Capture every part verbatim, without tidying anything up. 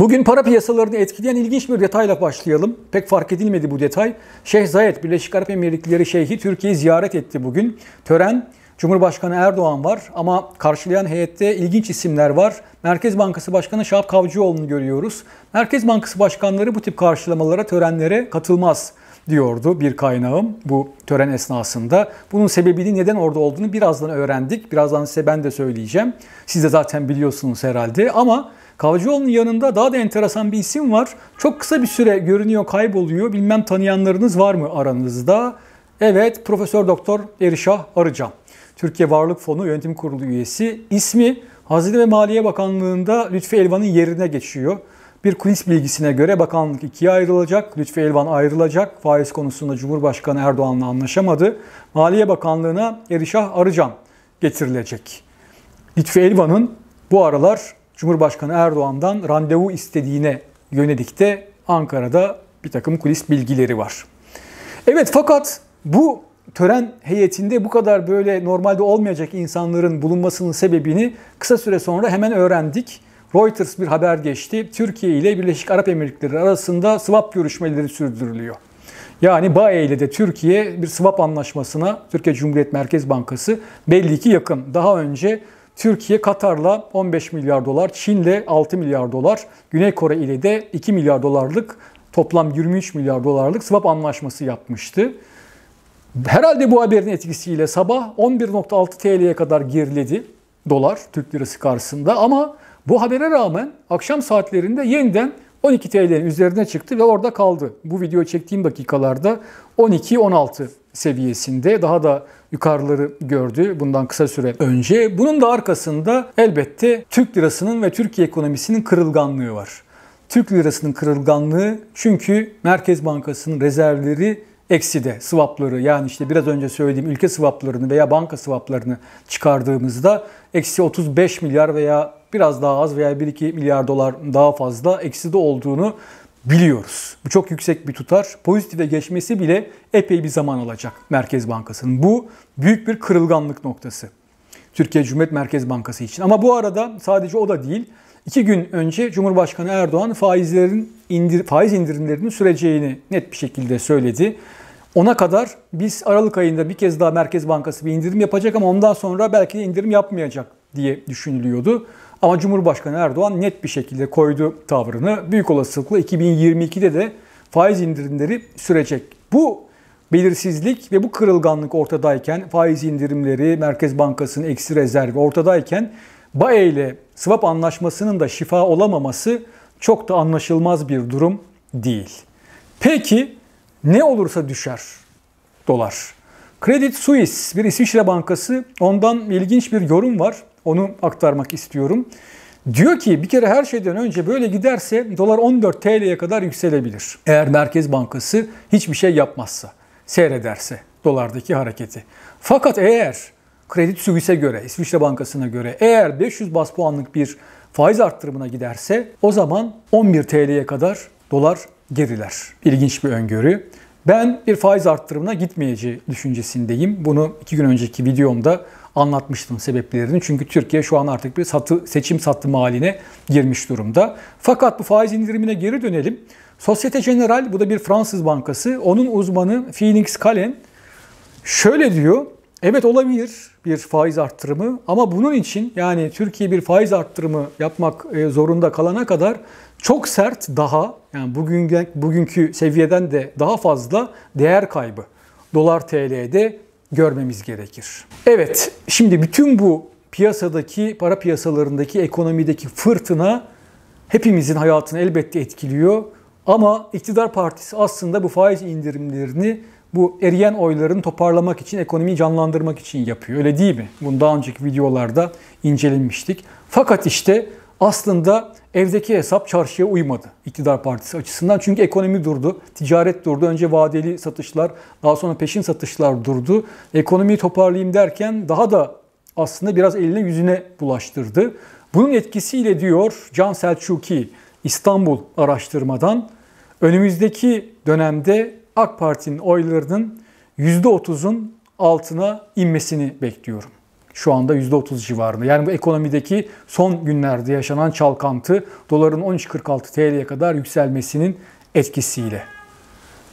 Bugün para piyasalarını etkileyen ilginç bir detayla başlayalım. Pek fark edilmedi bu detay. Şeyh Zayed, Birleşik Arap Emirlikleri Şeyhi Türkiye'yi ziyaret etti bugün. Tören, Cumhurbaşkanı Erdoğan var ama karşılayan heyette ilginç isimler var. Merkez Bankası Başkanı Şahap Kavcıoğlu'nu görüyoruz. Merkez Bankası başkanları bu tip karşılamalara, törenlere katılmaz diyordu bir kaynağım bu tören esnasında. Bunun sebebini, neden orada olduğunu birazdan öğrendik. Birazdan size ben de söyleyeceğim. Siz de zaten biliyorsunuz herhalde ama Kavcıoğlu'nun yanında daha da enteresan bir isim var. Çok kısa bir süre görünüyor, kayboluyor. Bilmem tanıyanlarınız var mı aranızda? Evet, Profesör Doktor Erişah Arıcan. Türkiye Varlık Fonu Yönetim Kurulu üyesi. İsmi Hazine ve Maliye Bakanlığı'nda Lütfi Elvan'ın yerine geçiyor. Bir kulis bilgisine göre bakanlık ikiye ayrılacak. Lütfi Elvan ayrılacak. Faiz konusunda Cumhurbaşkanı Erdoğan'la anlaşamadı. Maliye Bakanlığı'na Erişah Arıcan getirilecek. Lütfi Elvan'ın bu aralar Cumhurbaşkanı Erdoğan'dan randevu istediğine yönelik de Ankara'da bir takım kulis bilgileri var. Evet, fakat bu tören heyetinde bu kadar böyle normalde olmayacak insanların bulunmasının sebebini kısa süre sonra hemen öğrendik. Reuters bir haber geçti. Türkiye ile Birleşik Arap Emirlikleri arasında swap görüşmeleri sürdürülüyor. Yani B A E ile de Türkiye bir swap anlaşmasına, Türkiye Cumhuriyet Merkez Bankası belli ki yakın. Daha önce Türkiye Katar'la on beş milyar dolar, Çin'le altı milyar dolar, Güney Kore ile de iki milyar dolarlık, toplam yirmi üç milyar dolarlık swap anlaşması yapmıştı. Herhalde bu haberin etkisiyle sabah on bir nokta altı T L'ye kadar geriledi dolar Türk lirası karşısında ama bu habere rağmen akşam saatlerinde yeniden on iki T L'nin üzerine çıktı ve orada kaldı. Bu video çektiğim dakikalarda on iki on altı seviyesinde, daha da yukarıları gördü bundan kısa süre önce. Bunun da arkasında elbette Türk lirasının ve Türkiye ekonomisinin kırılganlığı var. Türk lirasının kırılganlığı çünkü Merkez Bankası'nın rezervleri ekside, swapları, yani işte biraz önce söylediğim ülke swaplarını veya banka swaplarını çıkardığımızda eksi otuz beş milyar veya biraz daha az veya bir iki milyar dolar daha fazla ekside olduğunu biliyoruz. Bu çok yüksek bir tutar. Pozitife geçmesi bile epey bir zaman alacak Merkez Bankası'nın. Bu büyük bir kırılganlık noktası Türkiye Cumhuriyet Merkez Bankası için. Ama bu arada sadece o da değil. İki gün önce Cumhurbaşkanı Erdoğan faizlerin indir, faiz indirimlerinin süreceğini net bir şekilde söyledi. Ona kadar biz Aralık ayında bir kez daha Merkez Bankası bir indirim yapacak ama ondan sonra belki de indirim yapmayacak diye düşünülüyordu. Ama Cumhurbaşkanı Erdoğan net bir şekilde koydu tavrını. Büyük olasılıkla iki bin yirmi ikide de faiz indirimleri sürecek. Bu belirsizlik ve bu kırılganlık ortadayken, faiz indirimleri, Merkez Bankası'nın eksi rezervi ortadayken, B A E ile swap anlaşmasının da şifa olamaması çok da anlaşılmaz bir durum değil. Peki ne olursa düşer dolar. Credit Suisse, bir İsviçre bankası, ondan ilginç bir yorum var. Onu aktarmak istiyorum. Diyor ki bir kere her şeyden önce böyle giderse dolar on dört T L'ye kadar yükselebilir. Eğer Merkez Bankası hiçbir şey yapmazsa, seyrederse dolardaki hareketi. Fakat eğer Credit Suisse'e göre, İsviçre Bankası'na göre eğer beş yüz baz puanlık bir faiz arttırımına giderse o zaman on bir T L'ye kadar dolar geriler. İlginç bir öngörü. Ben bir faiz arttırımına gitmeyeceği düşüncesindeyim. Bunu iki gün önceki videomda anlatmıştım sebeplerini. Çünkü Türkiye şu an artık bir satı, seçim satımı haline girmiş durumda. Fakat bu faiz indirimine geri dönelim. Societe Generale, bu da bir Fransız bankası. Onun uzmanı Phoenix Calen şöyle diyor. Evet, olabilir bir faiz arttırımı ama bunun için, yani Türkiye bir faiz arttırımı yapmak zorunda kalana kadar çok sert, daha yani bugün, bugünkü seviyeden de daha fazla değer kaybı dolar T L'de görmemiz gerekir. Evet, şimdi bütün bu piyasadaki, para piyasalarındaki, ekonomideki fırtına hepimizin hayatını elbette etkiliyor ama iktidar partisi aslında bu faiz indirimlerini bu eriyen oylarını toparlamak için, ekonomiyi canlandırmak için yapıyor. Öyle değil mi? Bunu daha önceki videolarda incelemiştik. Fakat işte aslında evdeki hesap çarşıya uymadı iktidar partisi açısından. Çünkü ekonomi durdu, ticaret durdu. Önce vadeli satışlar, daha sonra peşin satışlar durdu. Ekonomiyi toparlayayım derken daha da aslında biraz eline yüzüne bulaştırdı. Bunun etkisiyle diyor Can Selçuk İstanbul araştırmadan, önümüzdeki dönemde A K Parti'nin oylarının yüzde otuzun altına inmesini bekliyorum. şu anda yüzde otuz civarında. Yani bu ekonomideki son günlerde yaşanan çalkantı, doların on üç kırk altı T L'ye kadar yükselmesinin etkisiyle.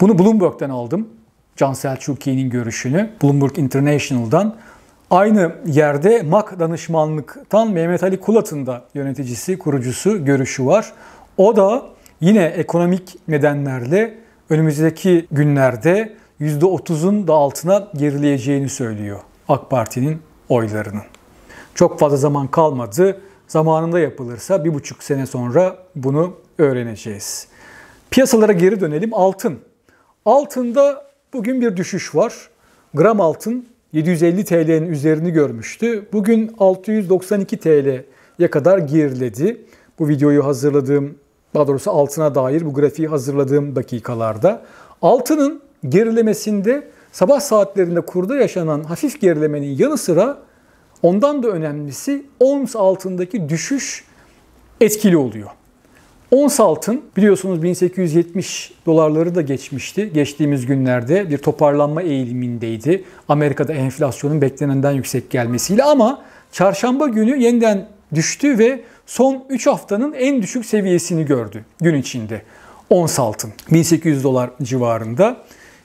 Bunu Bloomberg'den aldım. Can Selçuk'un görüşünü Bloomberg International'dan. Aynı yerde M A K danışmanlıktan Mehmet Ali Kulat'ın da yöneticisi, kurucusu görüşü var. O da yine ekonomik nedenlerle önümüzdeki günlerde yüzde otuzun da altına gerileyeceğini söylüyor AK Parti'nin oylarının. Çok fazla zaman kalmadı. Zamanında yapılırsa bir buçuk sene sonra bunu öğreneceğiz. Piyasalara geri dönelim. Altın. Altında bugün bir düşüş var. Gram altın yedi yüz elli T L'nin üzerini görmüştü. Bugün altı yüz doksan iki T L'ye kadar geriledi. Bu videoyu hazırladığım, daha doğrusu altına dair bu grafiği hazırladığım dakikalarda. Altının gerilemesinde sabah saatlerinde kurda yaşanan hafif gerilemenin yanı sıra ondan da önemlisi O N S altındaki düşüş etkili oluyor. O N S altın biliyorsunuz bin sekiz yüz yetmiş dolarları da geçmişti. Geçtiğimiz günlerde bir toparlanma eğilimindeydi. Amerika'da enflasyonun beklenenden yüksek gelmesiyle, ama çarşamba günü yeniden düştü ve son üç haftanın en düşük seviyesini gördü gün içinde. O N S altın bin sekiz yüz dolar civarında.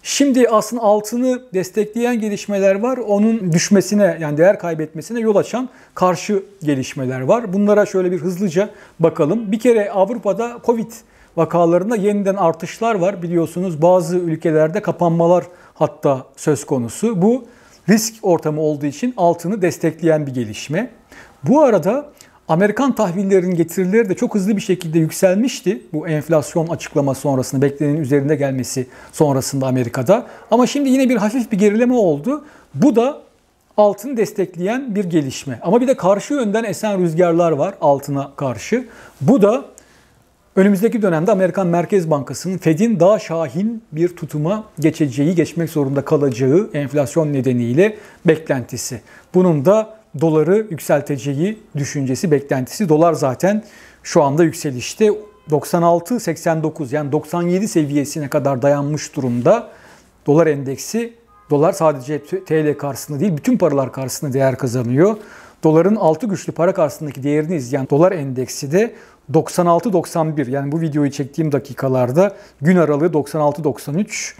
Şimdi aslında altını destekleyen gelişmeler var. Onun düşmesine, yani değer kaybetmesine yol açan karşı gelişmeler var. Bunlara şöyle bir hızlıca bakalım. Bir kere Avrupa'da Covid vakalarında yeniden artışlar var. Biliyorsunuz bazı ülkelerde kapanmalar hatta söz konusu. Bu risk ortamı olduğu için altını destekleyen bir gelişme. Bu arada Amerikan tahvillerin getirileri de çok hızlı bir şekilde yükselmişti. Bu enflasyon açıklaması sonrasında, beklenenin üzerinde gelmesi sonrasında Amerika'da. Ama şimdi yine bir hafif bir gerileme oldu. Bu da altını destekleyen bir gelişme. Ama bir de karşı yönden esen rüzgarlar var altına karşı. Bu da önümüzdeki dönemde Amerikan Merkez Bankası'nın, Fed'in daha şahin bir tutuma geçeceği, geçmek zorunda kalacağı enflasyon nedeniyle beklentisi. Bunun da doları yükselteceği düşüncesi, beklentisi. Dolar zaten şu anda yükselişte, doksan altı seksen dokuz, yani doksan yedi seviyesine kadar dayanmış durumda. Dolar endeksi, dolar sadece T L karşısında değil, bütün paralar karşısında değer kazanıyor. Doların altı güçlü para karşısındaki değerini izleyen dolar endeksi de doksan altı doksan bir, yani bu videoyu çektiğim dakikalarda gün aralığı doksan altı doksan üç,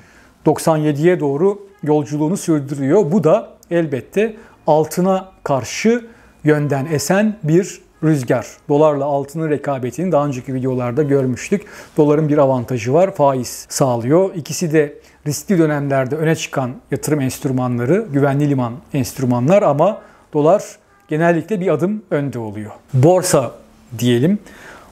doksan yediye doğru yolculuğunu sürdürüyor. Bu da elbette altına karşı yönden esen bir rüzgar. Dolarla altının rekabetini daha önceki videolarda görmüştük. Doların bir avantajı var, faiz sağlıyor. İkisi de riskli dönemlerde öne çıkan yatırım enstrümanları, güvenli liman enstrümanlar, ama dolar genellikle bir adım önde oluyor. Borsa diyelim.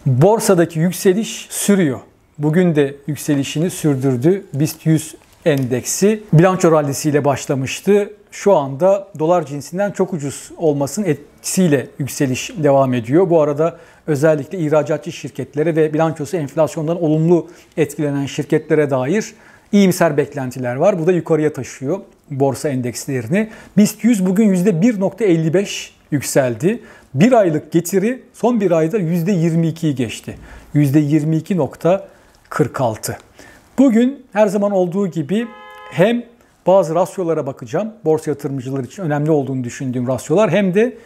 Borsadaki yükseliş sürüyor. Bugün de yükselişini sürdürdü. BIST yüz endeksi bilanço rallisiyle başlamıştı. Şu anda dolar cinsinden çok ucuz olmasının etkisiyle yükseliş devam ediyor. Bu arada özellikle ihracatçı şirketlere ve bilançosu enflasyondan olumlu etkilenen şirketlere dair iyimser beklentiler var. Bu da yukarıya taşıyor borsa endekslerini. BIST yüz bugün yüzde bir virgül elli beş yükseldi. Bir aylık getiri son bir ayda yüzde yirmi ikiyi geçti. yüzde yirmi iki virgül kırk altı. Bugün her zaman olduğu gibi hem bazı rasyolara bakacağım, borsa yatırımcıları için önemli olduğunu düşündüğüm rasyolar, hem de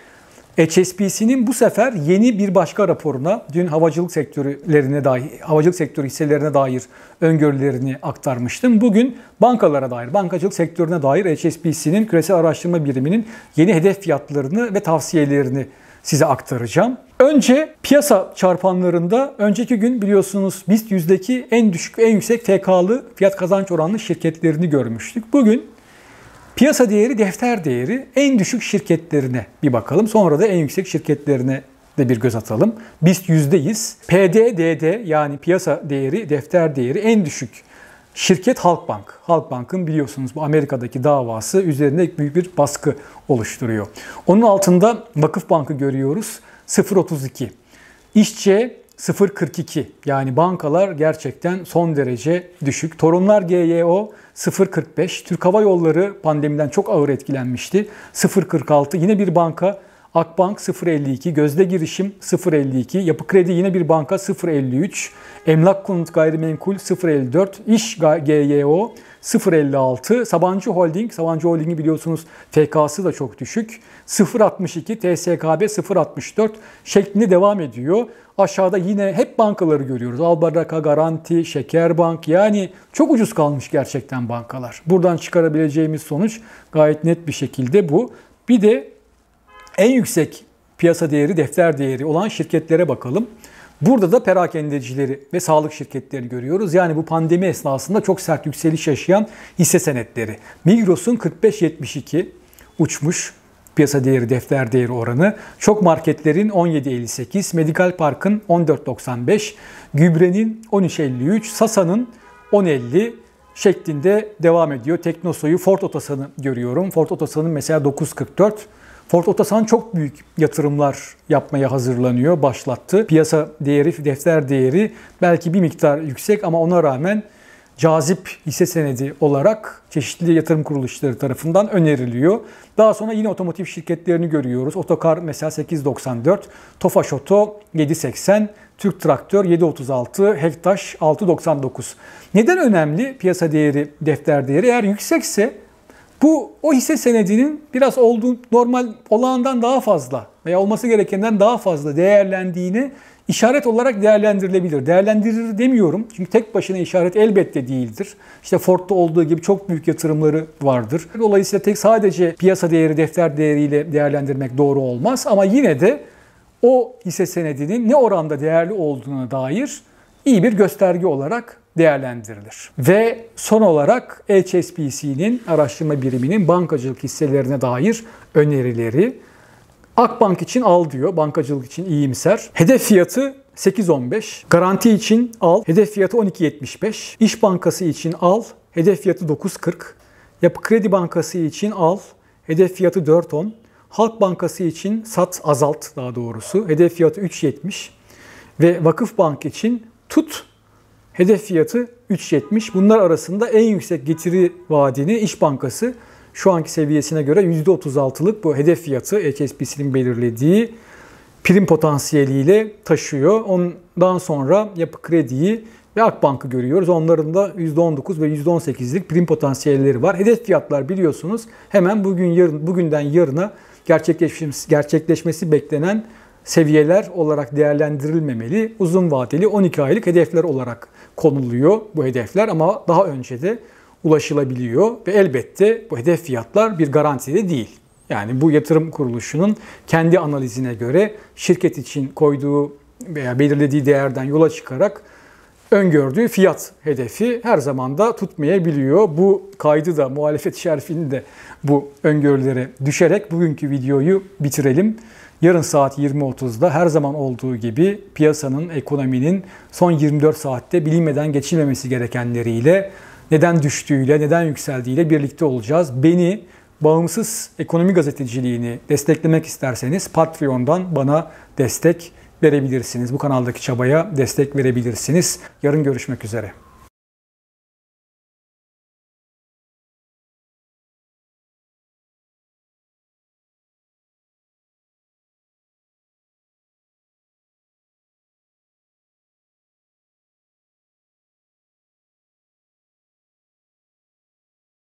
H S B C'nin bu sefer yeni bir başka raporuna, dün havacılık sektörlerine dair, havacılık sektörü hisselerine dair öngörülerini aktarmıştım. Bugün bankalara dair, bankacılık sektörüne dair H S B C'nin küresel araştırma biriminin yeni hedef fiyatlarını ve tavsiyelerini size aktaracağım. Önce piyasa çarpanlarında önceki gün biliyorsunuz BIST yüzdeki en düşük en yüksek T K'lı fiyat kazanç oranlı şirketlerini görmüştük. Bugün piyasa değeri, defter değeri en düşük şirketlerine bir bakalım. Sonra da en yüksek şirketlerine de bir göz atalım. BIST yüzdeyiz. P D D D, yani piyasa değeri, defter değeri en düşük şirket Halkbank. Halkbank'ın biliyorsunuz bu Amerika'daki davası üzerinde büyük bir baskı oluşturuyor. Onun altında Vakıfbank'ı görüyoruz. sıfır virgül otuz iki. İş sıfır virgül kırk iki. Yani bankalar gerçekten son derece düşük. Torunlar G Y O sıfır virgül kırk beş. Türk Hava Yolları pandemiden çok ağır etkilenmişti. sıfır virgül kırk altı. Yine bir banka Akbank sıfır virgül elli iki, Gözde Girişim sıfır virgül elli iki, Yapı Kredi yine bir banka sıfır virgül elli üç, Emlak Konut Gayrimenkul sıfır virgül elli dört, İş G Y O sıfır virgül elli altı, Sabancı Holding, Sabancı Holding'i biliyorsunuz F K'sı da çok düşük, sıfır virgül altmış iki, T S K B sıfır virgül altmış dört şeklinde devam ediyor. Aşağıda yine hep bankaları görüyoruz. Albaraka, Garanti, Şekerbank, yani çok ucuz kalmış gerçekten bankalar. Buradan çıkarabileceğimiz sonuç gayet net bir şekilde bu. Bir de en yüksek piyasa değeri, defter değeri olan şirketlere bakalım. Burada da perakendecileri ve sağlık şirketleri görüyoruz. Yani bu pandemi esnasında çok sert yükseliş yaşayan hisse senetleri. Migros'un kırk beş virgül yetmiş iki uçmuş piyasa değeri, defter değeri oranı. Çok Marketlerin on yedi virgül elli sekiz, Medikal Park'ın on dört virgül doksan beş, Gübre'nin on üç virgül elli üç, Sasa'nın on virgül elli şeklinde devam ediyor. Teknosoy'u, Ford Otosan'ı görüyorum. Ford Otosan'ın mesela dokuz virgül kırk dört. Ford Otosan çok büyük yatırımlar yapmaya hazırlanıyor, başlattı. Piyasa değeri, defter değeri belki bir miktar yüksek ama ona rağmen cazip hisse senedi olarak çeşitli yatırım kuruluşları tarafından öneriliyor. Daha sonra yine otomotiv şirketlerini görüyoruz. Otokar mesela sekiz virgül doksan dört, Tofaş Oto yedi virgül seksen, Türk Traktör yedi virgül otuz altı, Hektaş altı virgül doksan dokuz. Neden önemli piyasa değeri, defter değeri? Eğer yüksekse bu o hisse senedinin biraz olduğu normal olağandan daha fazla veya olması gerekenden daha fazla değerlendiğini işaret olarak değerlendirilebilir. Değerlendirir demiyorum çünkü tek başına işaret elbette değildir. İşte Ford'da olduğu gibi çok büyük yatırımları vardır. Dolayısıyla tek sadece piyasa değeri, defter değeriyle değerlendirmek doğru olmaz ama yine de o hisse senedinin ne oranda değerli olduğuna dair iyi bir gösterge olarak değerlendirilir. Ve son olarak H S B C'nin araştırma biriminin bankacılık hisselerine dair önerileri. Akbank için al diyor, bankacılık için iyimser. Hedef fiyatı sekiz virgül on beş, Garanti için al, hedef fiyatı on iki virgül yetmiş beş, İş Bankası için al, hedef fiyatı dokuz virgül kırk, Yapı Kredi Bankası için al, hedef fiyatı dört virgül on, Halk Bankası için sat, azalt daha doğrusu, hedef fiyatı üç virgül yetmiş ve Vakıfbank için tut, hedef fiyatı üç virgül yetmiş. Bunlar arasında en yüksek getiri vaadini İş Bankası şu anki seviyesine göre yüzde otuz altılık bu hedef fiyatı H S B C'nin belirlediği prim potansiyeliyle taşıyor. Ondan sonra Yapı Kredi'yi ve Akbank'ı görüyoruz. Onların da yüzde on dokuz ve yüzde on sekizlik prim potansiyelleri var. Hedef fiyatlar biliyorsunuz hemen bugün yarın, bugünden yarına gerçekleşmesi, gerçekleşmesi beklenen seviyeler olarak değerlendirilmemeli. Uzun vadeli on iki aylık hedefler olarak konuluyor bu hedefler ama daha önce de ulaşılabiliyor ve elbette bu hedef fiyatlar bir garanti de değil. Yani bu yatırım kuruluşunun kendi analizine göre şirket için koyduğu veya belirlediği değerden yola çıkarak öngördüğü fiyat hedefi her zaman da tutmayabiliyor. Bu kaydı da, muhalefet şerfini de bu öngörülere düşerek bugünkü videoyu bitirelim. Yarın saat yirmi otuzda her zaman olduğu gibi piyasanın, ekonominin son yirmi dört saatte bilinmeden geçilmemesi gerekenleriyle, neden düştüğüyle, neden yükseldiğiyle birlikte olacağız. Beni, bağımsız ekonomi gazeteciliğini desteklemek isterseniz Patreon'dan bana destek verebilirsiniz. Bu kanaldaki çabaya destek verebilirsiniz. Yarın görüşmek üzere.